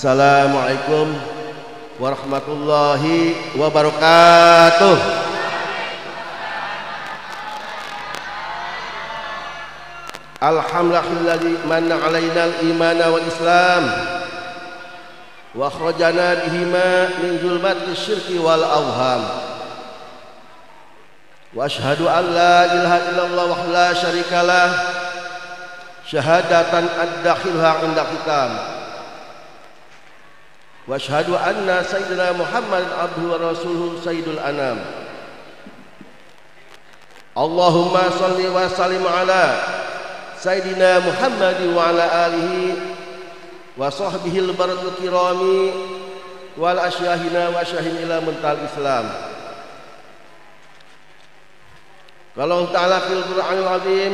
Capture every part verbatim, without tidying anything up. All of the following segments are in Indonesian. Assalamualaikum warahmatullahi wabarakatuh. Alhamdulillahilladzi manna 'alainal imana wal islam wa akhrajana bihima min zulmatis syirki wal awham. Wa asyhadu an la ilaha illallah wahdahu la syarika lah syahadatan addakhilha 'inda kitab. Wa asyhadu anna sayyidina Muhammadan abduhu wa rasuluhu sayyidul anam. Allahumma shalli wa sallim ala sayyidina Muhammad wa ala alihi wa sahbihi al-barakil kirami wal asyahina wa asyahin ila muntal islam. Qala ta'ala fil Qur'anil azim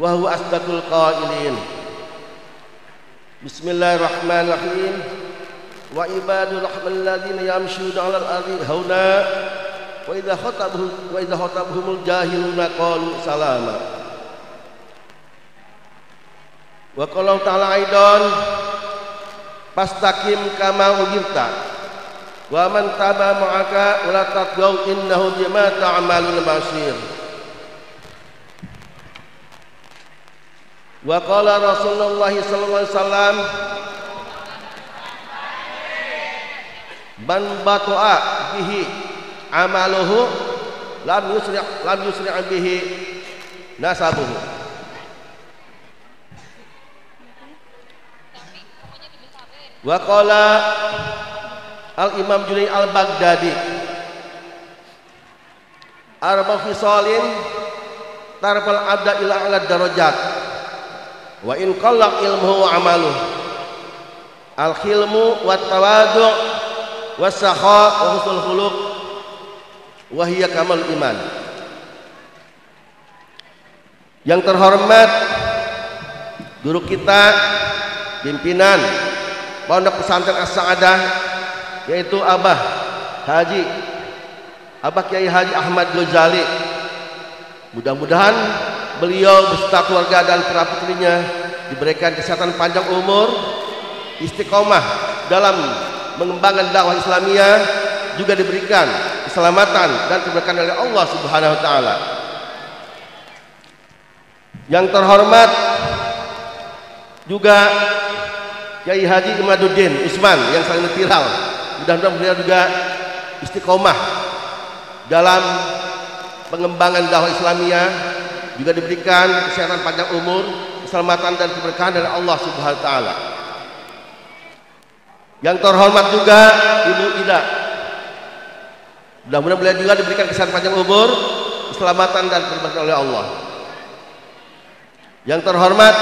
wa huwa asdaqul qailin. Bismillahirrahmanirrahim. Wa ibadur rahman alladzina yamshuna 'alal ardi hauna wa idza khatabuhum wa idza khatabuhumul jahiluna qalu salama. Wa qala ta'ala aidan fastaqim kama umirta wa man taba ma'aka wa la taqaw innahu bima ta'malun basir. Wa qala Rasulullah sallallahu alaihi wasallam man bata'a bihi amaluhu lam yusri' lam yusri' bihi nasabuhu. Wa qala Al-Imam Julaini Al-Baghdadi arba'u khisalin tarfal 'abda ila 'ala darajat wa in qalla ilmuhu wa amaluhu al-khilmu wa tawadu' wa sakha wa husnul khuluq wa hiya kamal iman. Yang terhormat guru kita pimpinan Pondok Pesantren As-sa'adah yaitu Abah Haji Abah Kiai Haji Ahmad Ghazali, mudah-mudahan beliau beserta keluarga dan para putrinya diberikan kesehatan panjang umur, istiqomah dalam mengembangkan dakwah Islamiyah, juga diberikan keselamatan dan keberkahan oleh Allah Subhanahu wa taala. Yang terhormat juga Kiai Haji Ngemadudin Isman yang sering viral, mudah-mudahan beliau juga istiqomah dalam pengembangan dakwah Islamiyah, juga diberikan kesehatan panjang umur, keselamatan dan keberkahan dari Allah Subhanahu wa taala. Yang terhormat juga Ibu Ida. Mudah-mudahan beliau juga diberikan kesehatan panjang umur, keselamatan dan keberkahan oleh Allah. Yang terhormat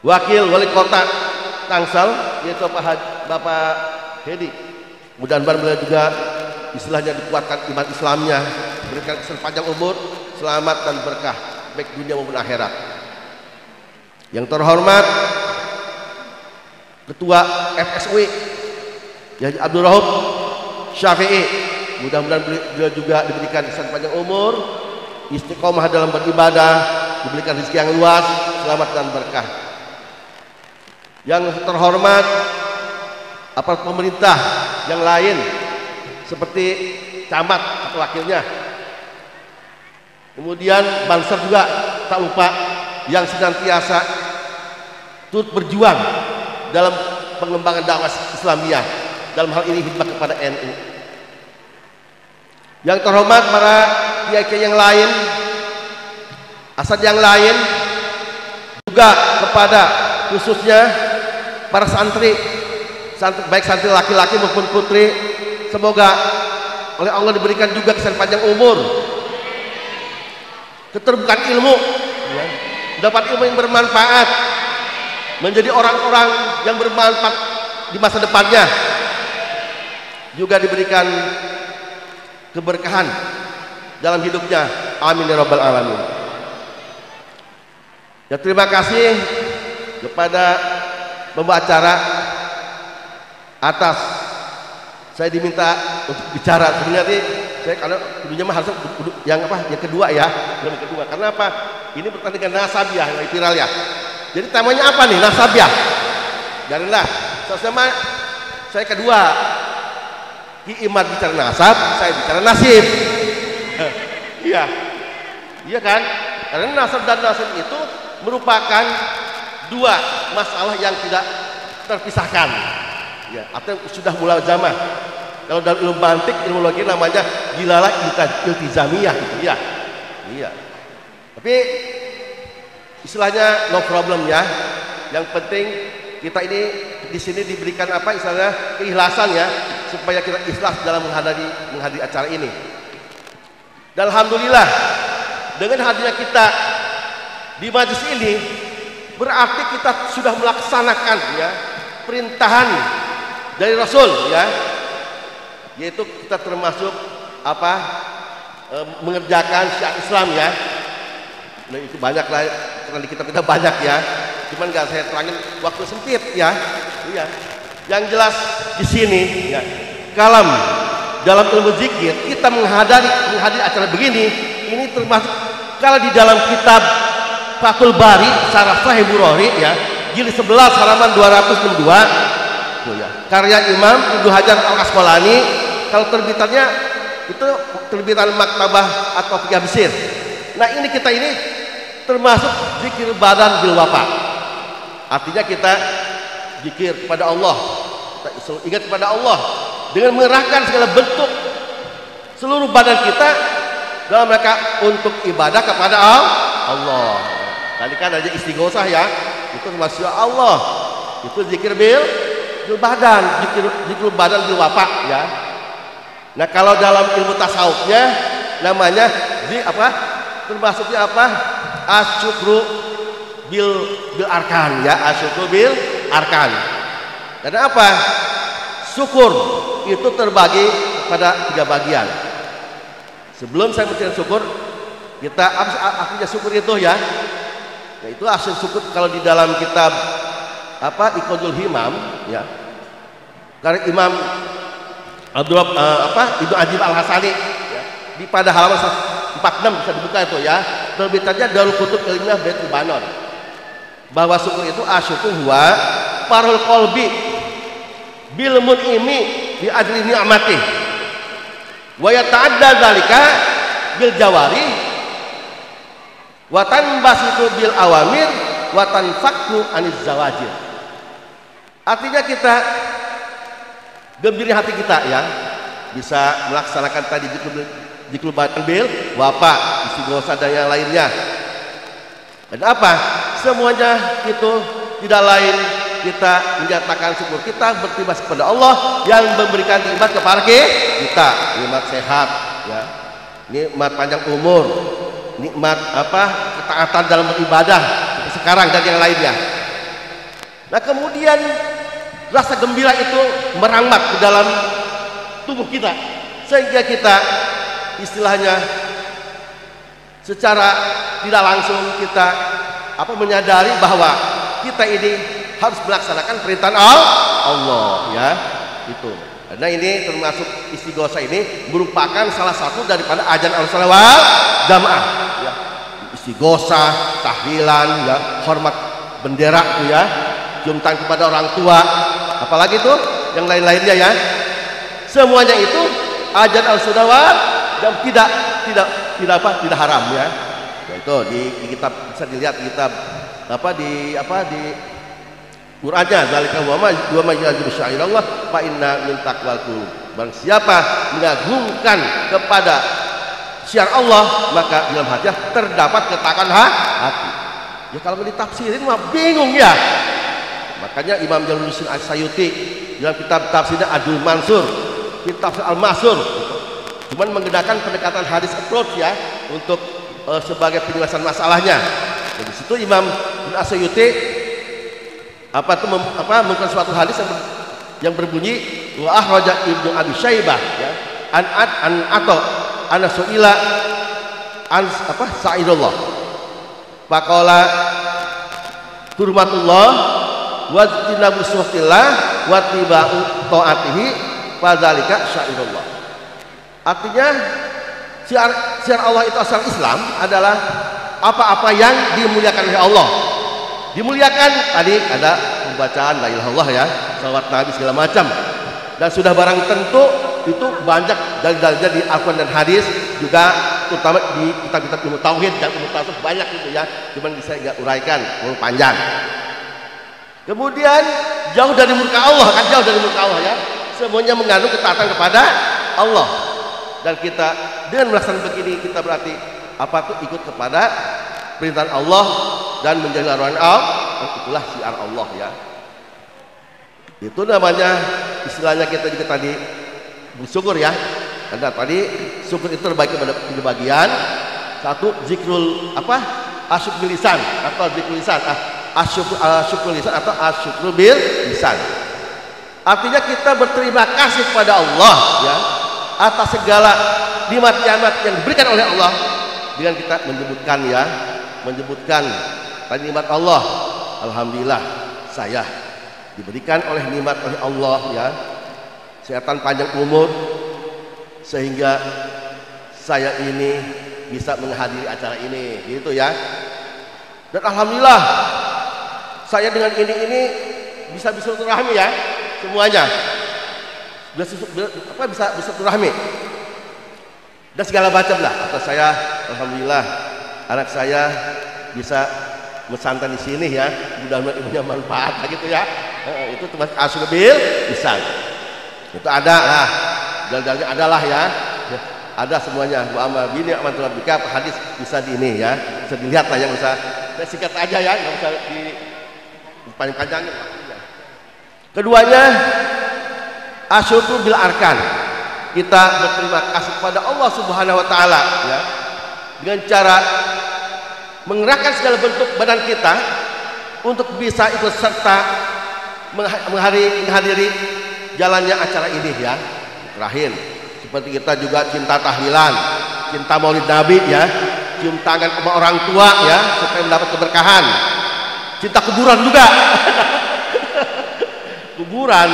Wakil Wali Kota Tangsel yaitu Bapak Hedi. Mudah-mudahan beliau juga istilahnya dikuatkan iman Islamnya, berikan kesehatan panjang umur, selamat dan berkah baik dunia maupun akhirat. Yang terhormat Ketua F S W yaitu Abdul Rauf Syafi'i, mudah-mudahan beliau juga diberikan kesehatan panjang umur, istiqomah dalam beribadah, diberikan rezeki yang luas, selamat dan berkah. Yang terhormat aparat pemerintah yang lain seperti camat atau wakilnya, kemudian banser juga tak lupa yang senantiasa turut berjuang dalam pengembangan dakwah Islamiyah, dalam hal ini hikmah kepada N U. Yang terhormat para kiai yang lain, asat yang lain, juga kepada khususnya para santri, santri baik santri laki-laki maupun putri, semoga oleh Allah diberikan juga kesan panjang umur, keterbukaan ilmu, dapat ilmu yang bermanfaat, menjadi orang-orang yang bermanfaat di masa depannya, juga diberikan keberkahan dalam hidupnya. Amin ya rabbal alamin. Ya, terima kasih kepada pembawa acara atas saya diminta untuk bicara. Sebenarnya saya kalau dulunya mah harusnya yang apa? Yang kedua ya, yang kedua. Karena apa? Ini pertandingan nasabiah yang viral ya. Jadi temanya apa nih? Nasabiah. Janganlah. Sama saya kedua. Ki Imad bicara nasab, saya bicara nasib. Iya. Iya kan? Karena nasab dan nasib itu merupakan dua masalah yang tidak terpisahkan. Ya, atau sudah mulazamah. Kalau dalam ilmu mantik, ilmu logika namanya dilalah iltizamiyah gitu ya. Iya. Tapi istilahnya no problem ya. Yang penting kita ini di sini diberikan apa istilahnya keikhlasan ya, supaya kita ikhlas dalam menghadiri menghadiri acara ini. Dan alhamdulillah dengan hadirnya kita di majelis ini berarti kita sudah melaksanakan ya perintahan dari Rasul ya, yaitu kita termasuk apa e, mengerjakan syiar Islam ya. Nah, itu banyak lah karena di kitab kita banyak ya. Cuman nggak saya terangin waktu sempit ya. Iya. Yang jelas di sini ya, kalam dalam ilmu zikir kita menghadiri menghadiri acara begini ini termasuk kalau di dalam kitab Fathul Bari Syarah Sahih Bukhari ya, jilid sebelas halaman dua ratus enam puluh dua tuh ya. Karya Imam Ibnu Hajar Al-Asqalani, kalau terbitannya itu terbitan Maktabah atau Fikih Mesir. Nah, ini kita ini termasuk zikir badan bil wafa. Artinya kita zikir kepada Allah, kita selalu ingat kepada Allah dengan mengerahkan segala bentuk seluruh badan kita dalam mereka untuk ibadah kepada Allah. Tadi kan ada istighosah ya, itu termasuk Allah. Itu zikir bil, bil badan, zikir, zikir badan bil wafa ya. Nah, kalau dalam ilmu tasawufnya namanya zik apa? Termasuknya apa? Asyukru bil bil arkan ya, asyukru bil arkan. Karena apa? Syukur itu terbagi pada tiga bagian. Sebelum saya mencari syukur, kita artinya syukur itu ya. Nah, itu asal syukur kalau di dalam kitab apa Iqodul Himam ya. Karena Imam Abdul Rauf uh, apa Ibnu Hajar Al-Asqalani ya. Di pada halaman empat puluh enam bisa dibuka itu ya. Terbitannya Darul Kutub Ilmiah Bait Lebanon. Bahwa syukur itu asyukur huwa farul qalbi bil mun'imi bi ajri ni'mati wa yata'adda dzalika bil jawari wa tanbasitu bil awamir wa tanfakku aniz zawajir. Artinya kita gembira hati kita ya, bisa melaksanakan tadi zikir badan bil wafa, istighosah dan yang lainnya. Dan apa? Semuanya itu tidak lain kita menyatakan syukur kita berterima kasih kepada Allah yang memberikan nikmat kepada kita, nikmat sehat ya, nikmat panjang umur, nikmat apa ketaatan dalam beribadah sekarang dan yang lainnya. Nah, kemudian rasa gembira itu merangkak ke dalam tubuh kita sehingga kita istilahnya secara tidak langsung kita apa menyadari bahwa kita ini harus melaksanakan perintah Allah ya itu. Karena ini termasuk istighosah ini merupakan salah satu daripada ajaran Ahlussunnah wal Jamaah ya. Istighosah, tahlilan ya, hormat bendera ya, cium tangan kepada orang tua, apalagi itu yang lain-lainnya ya. Semuanya itu ajaran Ahlussunnah wal dan tidak tidak tidak apa tidak haram ya. Itu di, di kitab bisa dilihat kitab apa di apa di Qur'annya zalika wa ma wa ma yajru sya'irallah fa inna min taqwal qulub. Barang siapa mengagungkan kepada syiar Allah maka dalam hatinya terdapat ketakwaan hati. Ya kalau ditafsirin mah bingung ya. Makanya Imam Jalaluddin As-Suyuti dalam kitab tafsirnya Ad-Dzul Mansur, kitab Al-Mansur, cuman menggunakan pendekatan hadis approach ya untuk uh, sebagai penjelasan masalahnya. Jadi situ Imam As-Suyuti apa itu mem, apa menggunakan suatu hadis yang, ber, yang berbunyi wa akhrajah Ibnu Abi Syaibah ya an ad an ato an suila an apa sa'idullah faqala hurmatullah wa tinabu suhtillah wa tiba'u ta'atihi fadzalika sa'idullah. Artinya syiar, syiar Allah itu asal Islam adalah apa-apa yang dimuliakan oleh Allah. Dimuliakan tadi ada pembacaan la ilaha illallah ya, salawat Nabi segala macam, dan sudah barang tentu itu banyak dalil-dalilnya di Al-Quran dan hadis, juga terutama di kitab-kitab ilmu tauhid dan ilmu tasawuf banyak gitu ya, cuman bisa nggak uraikan terlalu panjang. Kemudian jauh dari murka Allah kan, jauh dari murka Allah ya, semuanya mengandung ketaatan kepada Allah, dan kita dengan melaksanakan begini kita berarti apa tuh ikut kepada perintah Allah dan menjadi larangan Allah. Itulah syiar Allah ya. Itu namanya istilahnya kita juga tadi bersyukur ya. Karena tadi syukur itu terbagi pada tiga bagian. Satu zikrul apa? Asyukrul lisan atau zikrul lisan. Asyukrul lisan atau asyukrul bil lisan. Artinya kita berterima kasih kepada Allah ya atas segala nikmat-nikmat yang diberikan oleh Allah dengan kita menyebutkan ya, menyebutkan tadi nikmat Allah. Alhamdulillah saya diberikan oleh nikmat oleh Allah ya, kesehatan panjang umur sehingga saya ini bisa menghadiri acara ini gitu ya. Dan alhamdulillah saya dengan ini ini bisa bersilaturahmi ya, semuanya bisa apa bisa bersilaturahmi dan segala macam lah. Atas saya alhamdulillah anak saya bisa bersantai di sini ya, mudah-mudahan ibunya manfaat gitu ya. E, itu termasuk asyukur bil lisan. Itu ada lah, dalilnya adalah ya, ada semuanya. Wa amma bi ni'mati rabbika, hadis bisa di ini ya, bisa dilihat lah yang bisa. Saya singkat aja ya, nggak usah di panjang-panjangin. Keduanya asyukur bil arkan. Kita berterima kasih kepada Allah Subhanahu Wa Taala ya, dengan cara menggerakkan segala bentuk badan kita untuk bisa ikut serta menghadiri, menghadiri jalannya acara ini ya. Terakhir seperti kita juga cinta tahlilan, cinta maulid Nabi ya, cium tangan sama orang tua ya supaya mendapat keberkahan, cinta kuburan juga kuburan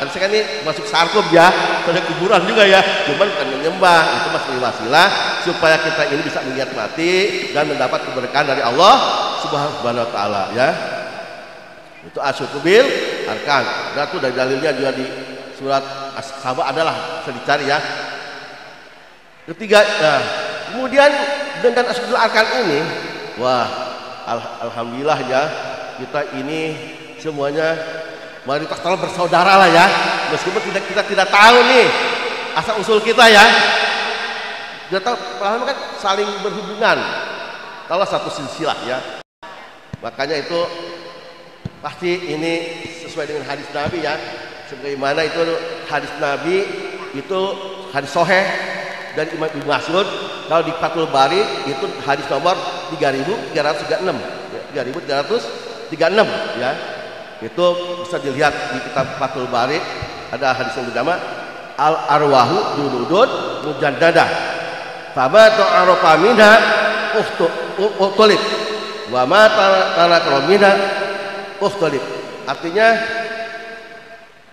kan sekarang ini masuk sarkom ya, ada kuburan juga ya, cuman bukan menyembah, itu masih wasilah supaya kita ini bisa melihat mati dan mendapat keberkahan dari Allah Subhanahu Wa Taala ya. Itu asyukur bil arkan. Dan itu dari dalilnya juga di surat As-Sa'adah adalah bisa dicari ya. Ketiga, nah, kemudian dengan asyukur bil arkan ini, wah al alhamdulillah ya kita ini semuanya mayoritas kalau bersaudara lah ya, meskipun tidak kita tidak tahu nih asal usul kita ya, kita tahu pertama kan saling berhubungan kalau satu silsilah ya. Makanya itu pasti ini sesuai dengan hadis Nabi ya, sebagaimana itu hadis Nabi itu hadis sahih dari Imam Ibnu Mas'ud, kalau di Fathul Bari itu hadis nomor tiga ribu tiga ratus tiga puluh enam ya, tiga ribu tiga ratus tiga puluh enam ya. Itu bisa dilihat di kitab Fathul Bari, ada hadis yang bernama al arwahu jududun mujaddadah fabatu arafa minha ukhtu ukhtulik wa ma taraka minha ukhtulik. Artinya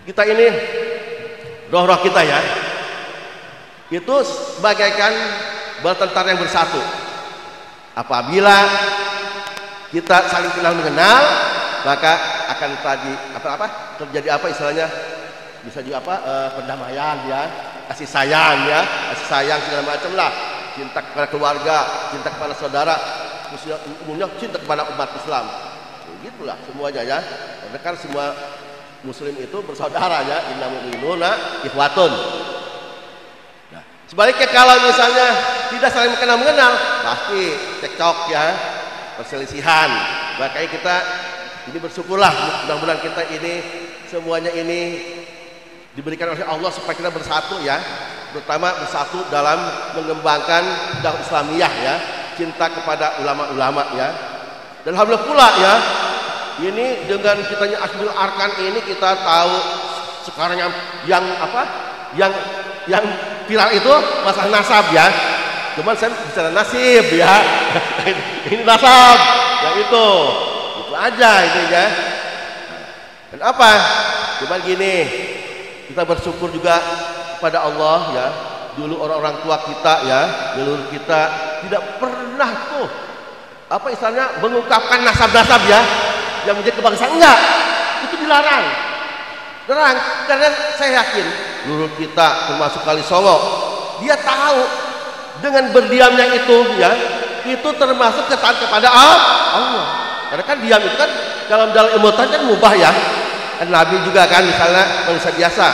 kita ini roh-roh kita ya itu bagaikan bertentara yang bersatu. Apabila kita saling kenal mengenal maka akan tadi apa apa terjadi apa istilahnya bisa juga apa e, perdamaian ya, kasih sayang ya, kasih sayang segala macam lah, cinta kepada keluarga, cinta kepada saudara, khususnya umumnya cinta kepada umat Islam, begitulah semuanya ya. Karena kan semua muslim itu bersaudara ya, innamal mu'minuna ikhwatun. Nah, sebaliknya kalau misalnya tidak saling mengenal mengenal pasti cekcok ya, perselisihan. Makanya kita ini bersyukurlah, mudah-mudahan kita ini semuanya ini diberikan oleh Allah supaya kita bersatu ya, terutama bersatu dalam mengembangkan dakwah Islamiyah ya, cinta kepada ulama-ulama ya. Dan alhamdulillah pula ya, ini dengan kitanya Asbul Arkan ini kita tahu sekarang yang, yang apa yang yang viral itu masalah nasab ya, cuman saya bicara nasib ya ini nasab ya, itu itu aja itu ya. Dan apa cuman gini, kita bersyukur juga kepada Allah ya, dulu orang-orang tua kita ya, leluhur kita tidak pernah tuh apa istilahnya mengungkapkan nasab-nasab ya yang menjadi kebangsaan, enggak, itu dilarang terang, karena saya yakin leluhur kita termasuk Kalisongo dia tahu dengan berdiamnya itu ya, itu termasuk ketaat kepada Allah, karena kan diam itu kan dalam dalam ilmu tadi kan mubah ya, kan Nabi juga kan misalnya manusia biasa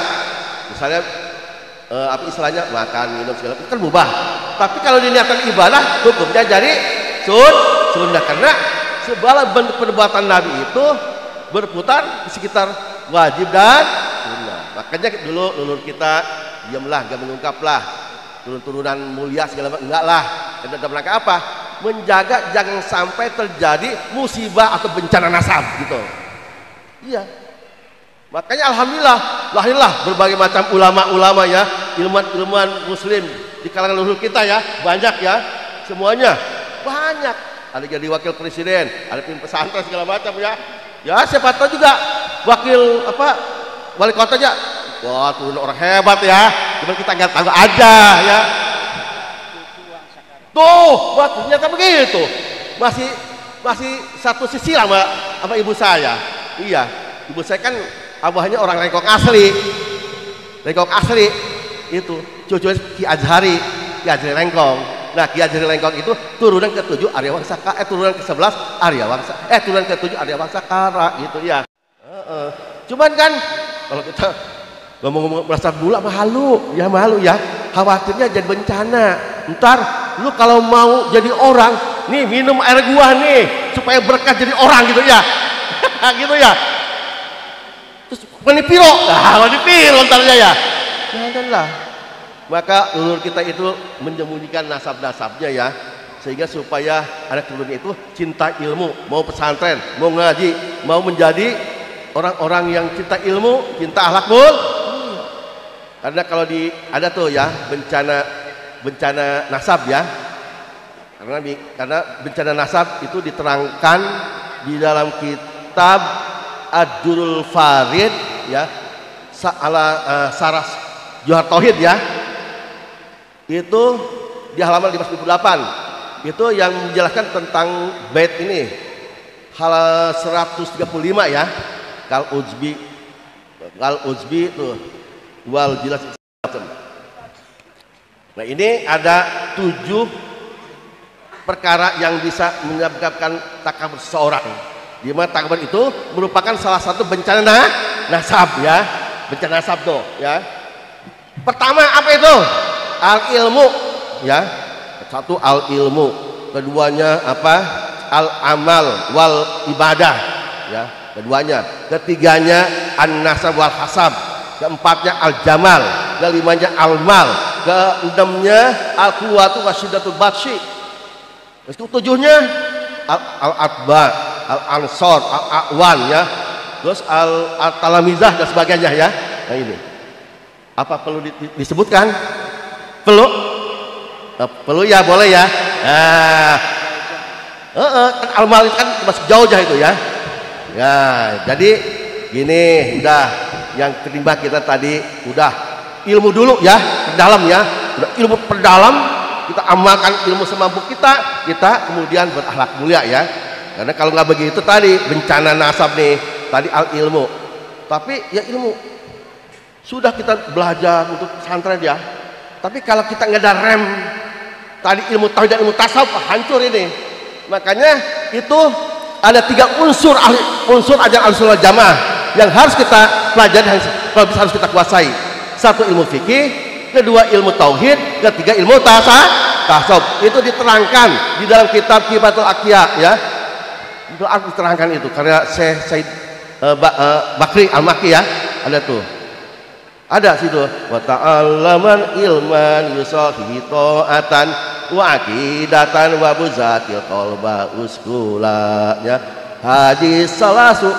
misalnya eh, apa istilahnya makan minum segala itu kan mubah, tapi kalau diniatkan ibadah hukumnya jadi sun sunnah, karena segala bentuk perbuatan Nabi itu berputar di sekitar wajib dan sunnah. Makanya dulu leluhur kita diamlah, gak mengungkaplah turun-turunan mulia segala macam, enggak lah. Dan dalam rangka apa? Menjaga jangan sampai terjadi musibah atau bencana nasab gitu. Iya. Makanya alhamdulillah lahirlah berbagai macam ulama-ulama ya, ilmuwan-ilmuwan muslim di kalangan leluhur kita ya, banyak ya. Semuanya banyak. Ada jadi wakil presiden, ada pimpin pesantren segala macam ya. Ya siapa tahu juga wakil apa wali kota aja. Wah turun orang hebat ya. Cuman kita nggak tahu aja ya. Tuh, wah ternyata begitu. Masih masih satu sisi lah sama, sama ibu saya. Iya, ibu saya kan abahnya orang Rekok asli, Rekok asli itu cucunya Ki Azhari, Ki Azhari Rengkong. Nah, Ki Hajar Al-Asqalani itu turunan ketujuh Arya Wangsa, eh turunan kesebelas Arya Wangsa, eh turunan ketujuh Arya Wangsa Kara gitu ya. Uh, uh. Cuman kan kalau kita ngomong-ngomong merasa bula malu, ya malu ya. Khawatirnya jadi bencana. Ntar lu kalau mau jadi orang, nih minum air gua nih supaya berkah jadi orang gitu ya. gitu ya. Terus menipiro, nah menipiro ntarnya ya. Janganlah. Maka leluhur kita itu menyembunyikan nasab-nasabnya ya, sehingga supaya anak turunnya itu cinta ilmu, mau pesantren, mau ngaji, mau menjadi orang-orang yang cinta ilmu, cinta akhlakul. Karena kalau di ada tuh ya bencana bencana nasab ya, karena karena bencana nasab itu diterangkan di dalam kitab Adul Farid ya, ala uh, Sarah Johar Tauhid ya. Itu di halaman lima ratus delapan itu yang menjelaskan tentang bait ini hal seratus tiga puluh lima ya, kal uzbi kal uzbi itu wal jilas. Nah ini ada tujuh perkara yang bisa menyebabkan takabur seseorang, di mana takabur itu merupakan salah satu bencana nah, nasab ya, bencana nasab tuh ya. Pertama apa itu? Al ilmu ya, satu al ilmu, keduanya apa al amal wal ibadah ya, keduanya, ketiganya an nasab wal hasab, keempatnya al jamal, kelimanya al mal, keenamnya al quwwatu wasyiddatul batshi, ketujuhnya al, al atba, al ansor, al awan ya, terus al, al talamizah dan sebagainya ya. Nah ini apa perlu di, di, disebutkan? Peluk, peluk ya boleh ya. Nah, uh, uh, kan almal itu kan masuk jauh jauh itu ya. Ya, jadi gini, udah yang ketimbang kita tadi udah ilmu dulu ya, perdalam ya. Udah ilmu perdalam, kita amalkan ilmu semampu kita, kita kemudian berakhlak mulia ya. Karena kalau nggak begitu tadi bencana nasab nih, tadi al ilmu. Tapi ya ilmu sudah kita belajar untuk pesantren ya. Tapi kalau kita nggak ada rem tadi ilmu tauhid dan ilmu tasawuf hancur ini. Makanya itu ada tiga unsur ahli, unsur ajaran Ahlussunnah Jamaah yang harus kita pelajari, kalau bisa harus kita kuasai. Satu ilmu fikih, kedua ilmu tauhid, ketiga ilmu tasawuf. Itu diterangkan di dalam kitab Qibatul Aqiyah ya, Untuk aku terangkan itu karena Syekh Said uh, ba, uh, Bakri Al-Makki ya, ada tuh. Ada situ wa ta'allaman ilman yusahi ta'atan wa aqidatan wa buzatil qalba uskula ya. Hadis salasu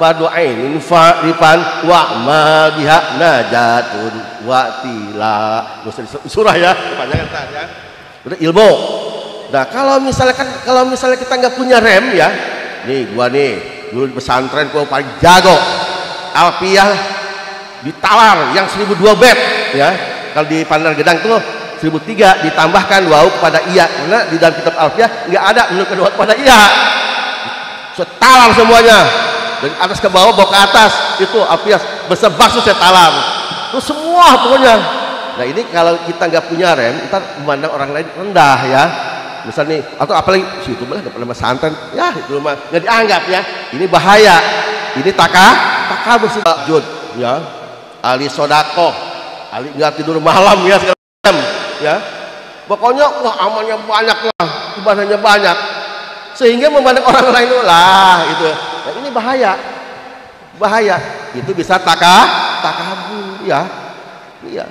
fadu'ainin fa'rifan wa ma biha najatun wa tila. Surah ya, kepanjangan tadi ya. Udah ilmu. Nah kalau misalnya kan kalau misalnya kita nggak punya rem ya, nih gua nih dulu di pesantren gua paling jago alfiah ditalar yang seribu dua beb ya, kalau di Pandar Gedang tuh seribu tiga ditambahkan wau kepada iya, karena di dalam kitab alfiah nggak ada menurutkan wau kepada iya, saya talar semuanya dari atas ke bawah bawah ke atas itu alfiah bersebas saya talar itu semua pokoknya. Nah ini kalau kita nggak punya rem kita memandang orang lain rendah ya. Misalnya nih, atau apalagi situ malah nggak pernah pesantren ya itu mah nggak dianggap ya, ini bahaya, ini takah takah bersitajud ya, ahli sodako, ahli nggak tidur malam ya segala macam ya, pokoknya wah amalnya banyak lah, ibadahnya banyak, sehingga memandang orang lain lah itu, nah, ini bahaya, bahaya, itu bisa takah takabur ya, iya,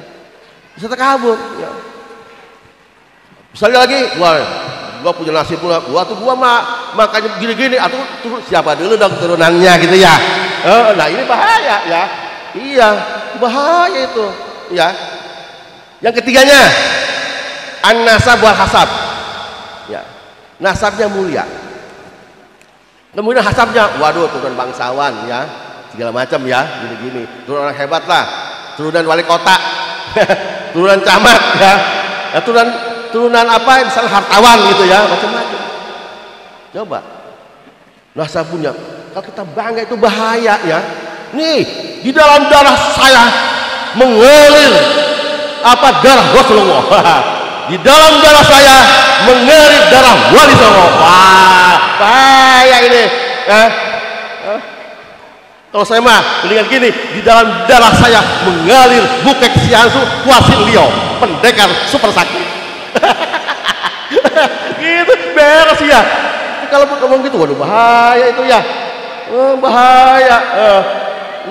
bisa takabur ya. Misalnya lagi, wah, gua punya nasib pula, gua tuh gua mah makanya gini-gini, atau siapa dulu dong turunannya gitu ya. Oh, nah ini bahaya ya, iya bahaya itu, ya. Yang ketiganya, an-nasab wal hasab, ya, nasabnya mulia. Kemudian hasabnya, waduh turunan bangsawan ya, segala macam ya, gini-gini, turunan orang hebat lah, turunan wali kota, turunan camat ya, ya turunan turunan apa misalnya hartawan gitu ya macam-macam. Coba nasabnya kalau kita bangga itu bahaya ya, nih di dalam darah saya mengalir apa darah Rasulullah di dalam darah saya mengalir darah Walisongo. Wah bahaya ini eh? Eh? Kalau saya mah mendingan gini, di dalam darah saya mengalir bukek siansu wasil lio pendekar super sakti. Gitu beres ya. Kalau ngomong gitu waduh bahaya itu ya, oh, bahaya. Uh,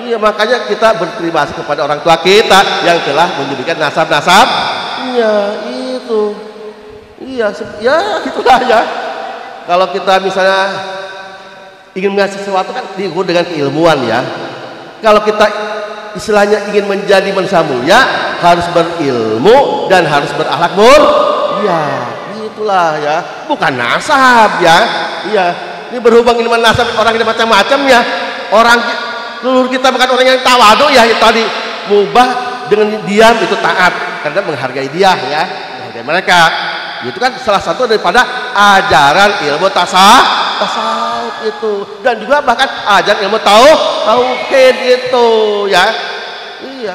iya makanya kita berterima kasih kepada orang tua kita yang telah menjadikan nasab-nasab. Iya itu. Iya ya gitulah ya. Kalau kita misalnya ingin ngasih sesuatu kan diukur dengan keilmuan ya. Kalau kita istilahnya ingin menjadi manusia mulia harus berilmu dan harus berakhlak mulia. Iya, itulah ya, bukan nasab ya. Iya, ini berhubung ilmu nasab orang ini macam-macam ya. Orang seluruh kita bukan orang yang tawadu ya, itu tadi mubah dengan diam itu taat karena menghargai dia ya, menghargai mereka. Itu kan salah satu daripada ajaran ilmu tasawuf, tasawuf itu dan juga bahkan ajaran ilmu tauhid, tauhid itu ya. Iya.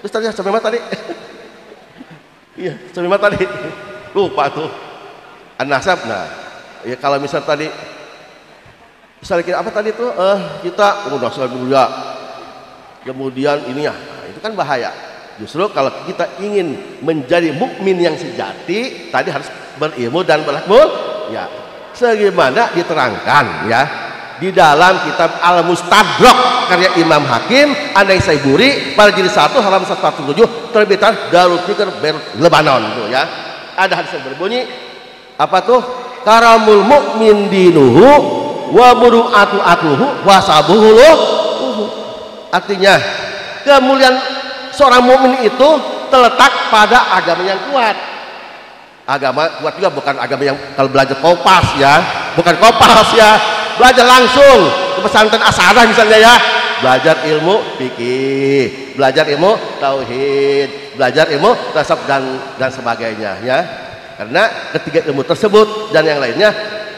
Terus tadi sampai mana tadi? Iya, cuma tadi lupa tuh an-nasab. Nah, ya kalau misal tadi misalnya kita apa tadi tuh eh kita udah selesai mulia. Kemudian ini ya, nah, itu kan bahaya. Justru kalau kita ingin menjadi mukmin yang sejati, tadi harus berilmu dan berlaku ya. Sebagaimana diterangkan ya di dalam kitab Al-Mustadrak karya Imam Hakim An-Naisaburi pada jilid satu halaman seratus empat puluh tujuh terbitan Darul Fikr Lebanon tuh ya. Ada hadis yang berbunyi apa tuh? Karamul mukmin dinuhu wa muru'atu atuhu wa sabuhu. Artinya kemuliaan seorang mukmin itu terletak pada agama yang kuat. Agama kuat juga bukan agama yang kalau belajar kopas ya, bukan kopas ya. Belajar langsung ke pesantren As-sa'adah misalnya ya. Belajar ilmu fikih, belajar ilmu tauhid, belajar ilmu tasawuf dan dan sebagainya ya. Karena ketiga ilmu tersebut dan yang lainnya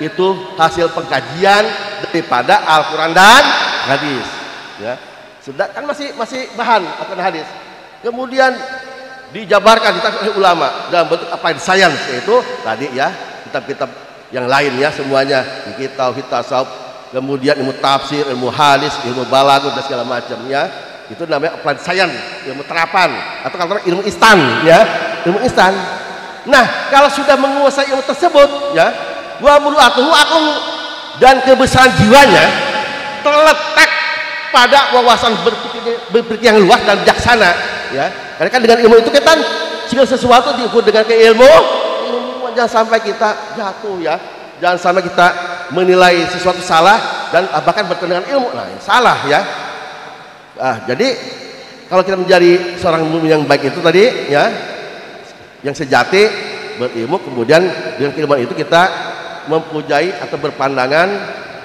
itu hasil pengkajian daripada Al-Qur'an dan hadis ya. Sudah kan masih masih bahan Al-Qur'an hadis. Kemudian dijabarkan ditafsir oleh ulama dalam bentuk applied science yaitu tadi ya, kitab-kitab yang lain ya semuanya, fikih, tauhid, tasawuf, kemudian ilmu tafsir, ilmu hadis, ilmu balagh dan segala macamnya, itu namanya applied science, ilmu terapan atau kalau ilmu instan ya, ilmu instan. Nah kalau sudah menguasai ilmu tersebut ya, wa mulu'atuhu aku dan kebesaran jiwanya terletak pada wawasan berpikir, berpikir yang luas dan bijaksana, ya. Karena kan dengan ilmu itu kita segala sesuatu diukur dengan keilmu. Ilmu jangan sampai kita jatuh, ya. Jangan sampai kita menilai sesuatu salah dan bahkan bertentangan ilmu, nah salah, ya. Ah, jadi kalau kita menjadi seorang mukmin yang baik itu tadi, ya, yang sejati berilmu, kemudian dengan keilmuan itu kita mempunyai atau berpandangan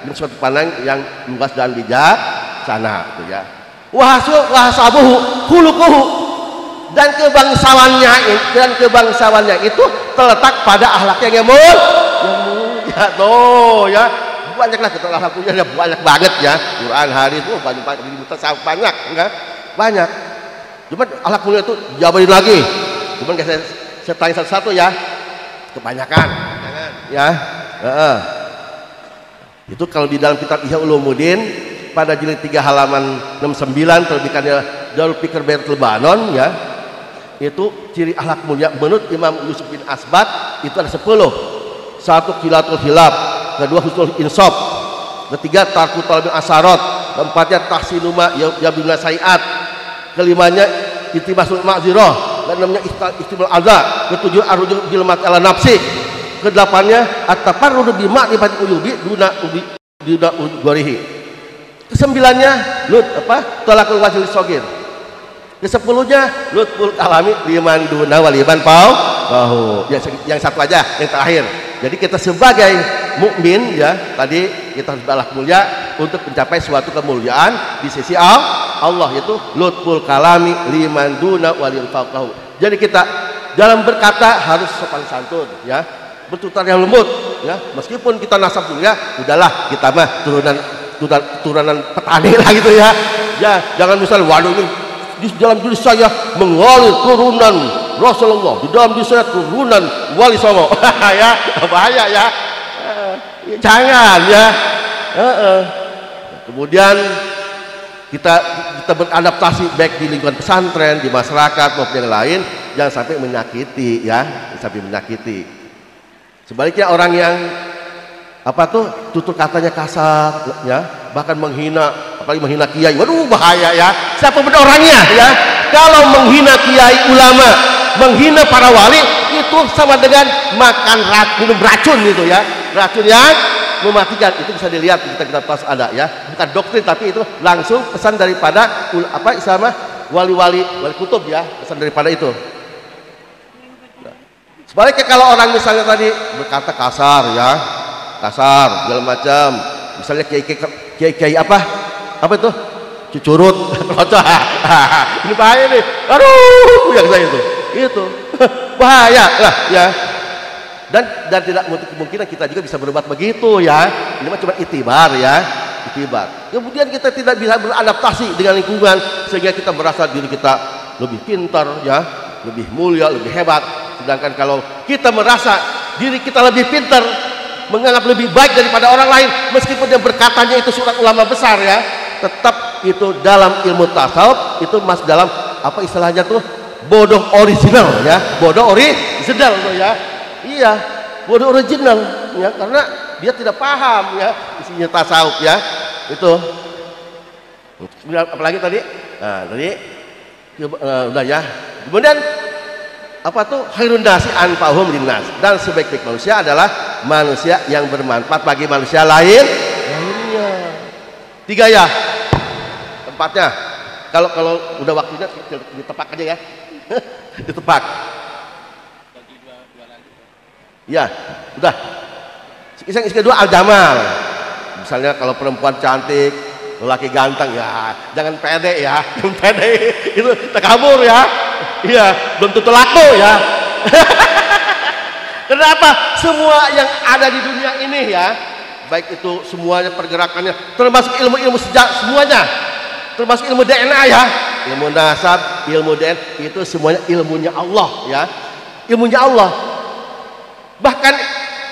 dengan suatu pandang yang luas dan bijak sana, itu ya. Wahasu wahasabuhu khuluquhu, dan kebangsawannya dan kebangsawannya itu terletak pada akhlaknya yang mulia. Ya tuh, ya banyaklah kita akhlaknya, ada banyak banget ya. Quran hadis itu banyak banyak banyak enggak? Banyak. Cuma akhlak mulia itu jabarin lagi. Cuman saya, saya tanya satu-satu ya. Kebanyakan. Ya. Uh-uh. Itu kalau di dalam kitab Ihya Ulumuddin pada jilid tiga halaman enam puluh sembilan terbitannya Darul Fikr Baitul Banon, ya. Itu ciri akhlak mulia menurut Imam Yusuf bin Asbat itu ada sepuluh. Satu, khilatul hilab, kedua husnul insaf, ketiga tarku talbil asharat, keempatnya tahsinu ma yabduna sayiat, kelimanya itibasul ma'zirah, dan enamnya ihtimul adza, ketujuh arruju bil mat'ala nafsi, kedelapannya at-tafarrudu bi ma'rifati uyubi duna ubi duna ugorihi, kesembilannya lut apa talakul wasil sogir, kesepuluhnya lutful alami liman duna waliban pau bahu, ya, yang satu aja yang terakhir. Jadi kita sebagai mukmin, ya, tadi kita harus berakhlak mulia untuk mencapai suatu kemuliaan di sisi Allah, yaitu lutful kalami liman duna walil faqahu. Jadi kita dalam berkata harus sopan santun, ya, bertutur yang lembut, ya, meskipun kita nasab mulia, udahlah kita mah turunan turunan, turunan petani lah gitu, ya. Ya, jangan misal waduh ini di dalam diri saya mengalir turunan Rasulullah, di dalam diri saya turunan Walisongo. Ya, bahaya, ya. Jangan, ya. Uh-uh. Kemudian kita kita beradaptasi baik di lingkungan pesantren, di masyarakat maupun yang lain, jangan sampai menyakiti, ya, jangan sampai menyakiti. Sebaliknya orang yang apa tuh tutur katanya kasar, ya, bahkan menghina, apalagi menghina kiai, waduh bahaya, ya. Siapa benar orangnya, ya? Kalau menghina kiai, ulama, menghina para wali, itu sama dengan makan rat, minum racun gitu, ya, racun yang mematikan. Itu bisa dilihat kita kita pas ada, ya, bukan doktrin tapi itu langsung pesan daripada apa sama wali-wali wali kutub, ya, pesan daripada itu. Sebaliknya kalau orang misalnya tadi berkata kasar, ya, kasar segala macam, misalnya kiai kiai kiai apa apa itu cucurut, ini bahaya nih, aduh, yang saya itu itu bahaya lah, ya. Dan dan tidak kemungkinan kita juga bisa berbuat begitu, ya, ini cuma itibar, ya, itibar. Kemudian kita tidak bisa beradaptasi dengan lingkungan sehingga kita merasa diri kita lebih pintar, ya, lebih mulia, lebih hebat. Sedangkan kalau kita merasa diri kita lebih pintar, menganggap lebih baik daripada orang lain, meskipun yang berkatanya itu surat ulama besar, ya, tetap itu dalam ilmu tasawuf itu masuk dalam apa istilahnya tuh bodoh original, ya, bodoh original tuh, ya, iya, bodoh original, ya, karena dia tidak paham, ya, isinya tasawuf, ya, itu. Apalagi tadi, nah tadi uh, udah, ya. Kemudian apa tuh khairun nasi anfa'uhum linnas, dan sebaik-baik manusia adalah manusia yang bermanfaat bagi manusia lain. Lainnya tiga, ya, tempatnya kalau kalau udah waktunya ditepak aja, ya. Ditepak bagi dua, dua lagi, ya, udah. Yang kedua al-jamal, misalnya kalau perempuan cantik, lelaki ganteng, ya jangan pede, ya, jangan pede itu takabur, ya. Iya, belum tentu laku, ya. Kenapa? Semua yang ada di dunia ini, ya, baik itu semuanya pergerakannya, termasuk ilmu-ilmu sejak semuanya, termasuk ilmu D N A, ya, ilmu nasab, ilmu D N A, itu semuanya ilmunya Allah, ya, ilmunya Allah. Bahkan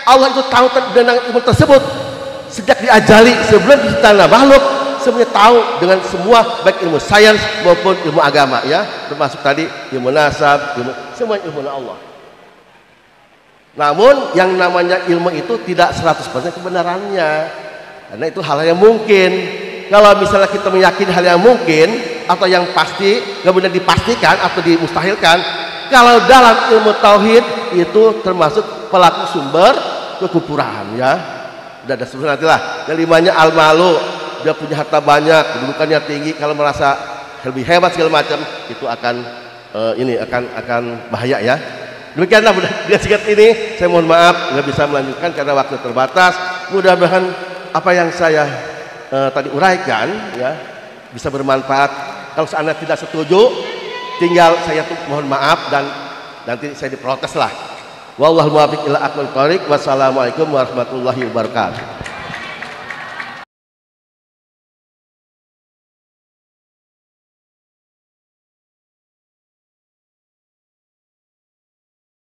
Allah itu tahu tentang ilmu tersebut sejak diajali sebelum diciptakan makhluk. Semuanya tahu dengan semua, baik ilmu sains maupun ilmu agama, ya, termasuk tadi ilmu nasab, ilmu, semua ilmu Allah. Namun yang namanya ilmu itu tidak seratus persen kebenarannya, Karena itu hal yang mungkin. Kalau misalnya kita meyakini hal yang mungkin atau yang pasti, kemudian dipastikan atau dimustahilkan, kalau dalam ilmu tauhid itu termasuk pelaku sumber kekufuran, ya. Udah ada sebelumnya nantilah. Yang limanya al-malu, dia punya harta banyak, kedudukannya tinggi, kalau merasa lebih hebat segala macam, itu akan uh, ini akan akan bahaya, ya. Demikianlah dia singkat ini. Saya mohon maaf nggak bisa melanjutkan karena waktu terbatas. Mudah-mudahan apa yang saya uh, tadi uraikan, ya, bisa bermanfaat. Kalau Anda tidak setuju, tinggal saya tuh mohon maaf dan nanti saya diprotes lah. Wallahul muwaffiq ila aqwamit thoriq. Wassalamualaikum warahmatullahi wabarakatuh.